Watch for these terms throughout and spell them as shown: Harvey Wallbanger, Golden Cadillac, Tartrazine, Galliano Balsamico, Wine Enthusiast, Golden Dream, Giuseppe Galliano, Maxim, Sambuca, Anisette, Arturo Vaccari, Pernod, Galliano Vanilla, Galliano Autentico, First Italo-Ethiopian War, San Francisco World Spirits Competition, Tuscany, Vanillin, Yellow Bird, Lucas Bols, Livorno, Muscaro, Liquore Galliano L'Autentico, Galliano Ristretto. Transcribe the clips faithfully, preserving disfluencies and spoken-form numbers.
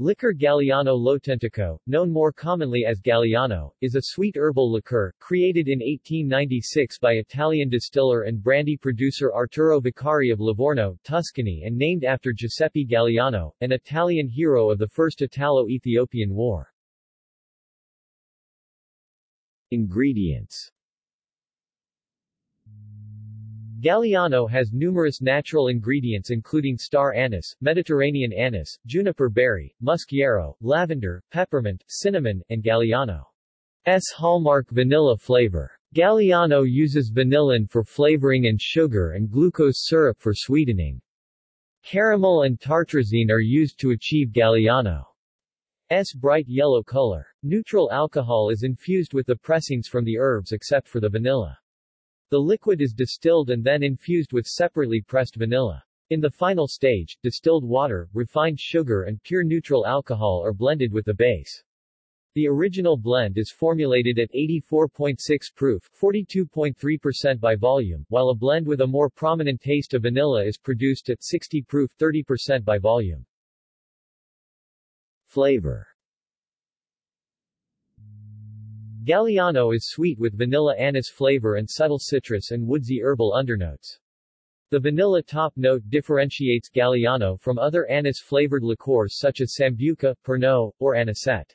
Liquor Galliano L'Autentico, known more commonly as Galliano, is a sweet herbal liqueur, created in eighteen ninety-six by Italian distiller and brandy producer Arturo Vaccari of Livorno, Tuscany and named after Giuseppe Galliano, an Italian hero of the First Italo-Ethiopian War. Ingredients. Galliano has numerous natural ingredients including star anise, Mediterranean anise, juniper berry, muscaro, lavender, peppermint, cinnamon, and Galliano's hallmark vanilla flavor. Galliano uses vanillin for flavoring and sugar and glucose syrup for sweetening. Caramel and tartrazine are used to achieve Galliano's bright yellow color. Neutral alcohol is infused with the pressings from the herbs except for the vanilla. The liquid is distilled and then infused with separately pressed vanilla. In the final stage, distilled water, refined sugar and pure neutral alcohol are blended with the base. The original blend is formulated at eighty-four point six proof, forty-two point three percent by volume, while a blend with a more prominent taste of vanilla is produced at sixty proof, thirty percent by volume. Flavor. Galliano is sweet with vanilla anise flavor and subtle citrus and woodsy herbal undernotes. The vanilla top note differentiates Galliano from other anise-flavored liqueurs such as Sambuca, Pernod, or Anisette.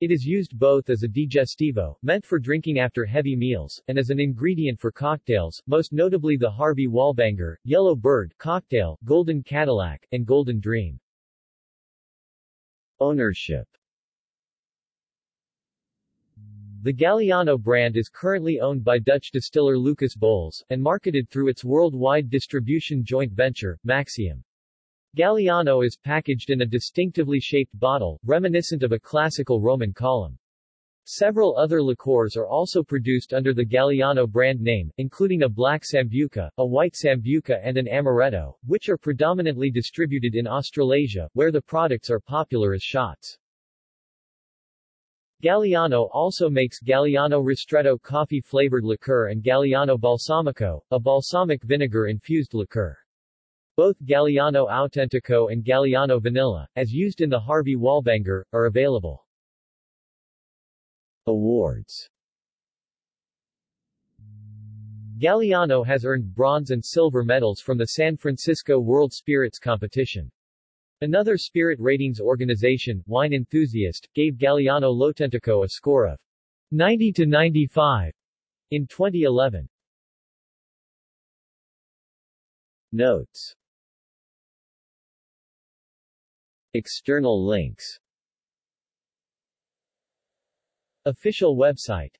It is used both as a digestivo, meant for drinking after heavy meals, and as an ingredient for cocktails, most notably the Harvey Wallbanger, Yellow Bird cocktail, Golden Cadillac, and Golden Dream. Ownership. The Galliano brand is currently owned by Dutch distiller Lucas Bols, and marketed through its worldwide distribution joint venture, Maxim. Galliano is packaged in a distinctively shaped bottle, reminiscent of a classical Roman column. Several other liqueurs are also produced under the Galliano brand name, including a black Sambuca, a white Sambuca and an Amaretto, which are predominantly distributed in Australasia, where the products are popular as shots. Galliano also makes Galliano Ristretto coffee-flavored liqueur and Galliano Balsamico, a balsamic vinegar-infused liqueur. Both Galliano Autentico and Galliano Vanilla, as used in the Harvey Wallbanger, are available. Awards. Galliano has earned bronze and silver medals from the San Francisco World Spirits Competition. Another spirit ratings organization, Wine Enthusiast, gave Galliano L'Autentico a score of ninety to ninety-five in twenty eleven. Notes. External links. Official website.